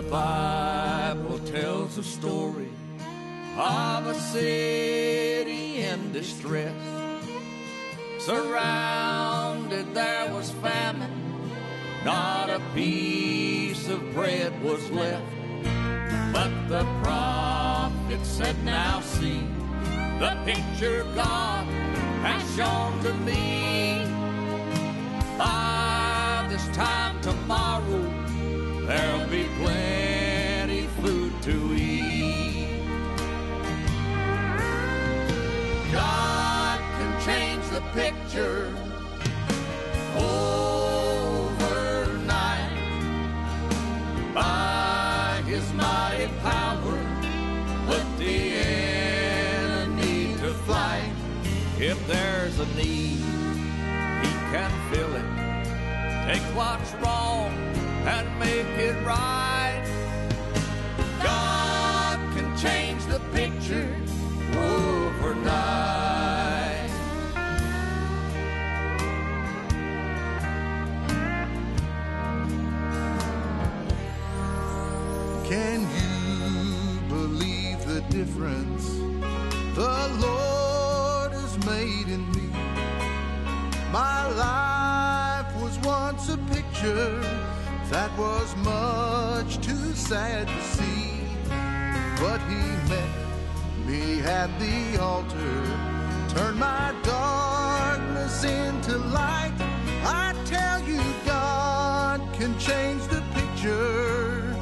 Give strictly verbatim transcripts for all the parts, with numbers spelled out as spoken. The Bible tells a story of a city in distress. Surrounded there was famine, not a piece of bread was left. But the prophet said, now see, the picture God has shown to me. By this time tomorrow, there'll be plenty food to eat. God can change the picture overnight by His mighty power. Put the enemy to flight. If there's a need, He can fill it. Take what's wrong and make it right. God can change the picture overnight. Can you believe the difference the Lord has made in me? My life was once a picture that was much too sad to see, but He met me at the altar, turned my darkness into light. I tell you, God can change the picture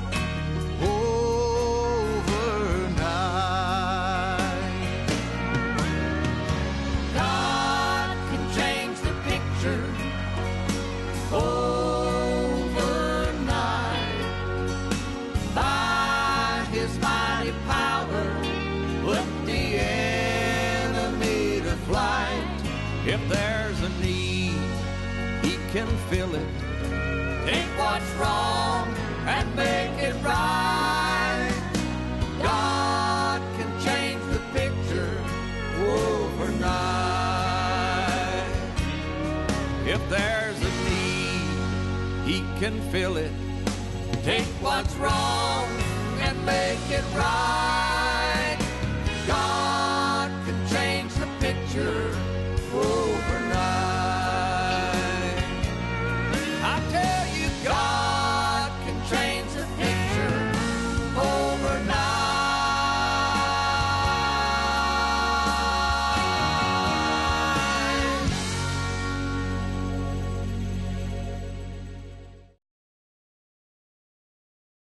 overnight. God can change the picture overnight. If there's a need, He can fill it. Take what's wrong and make it right. God can change the picture overnight. If there's a need, He can fill it. Take what's wrong and make it right. God can change the picture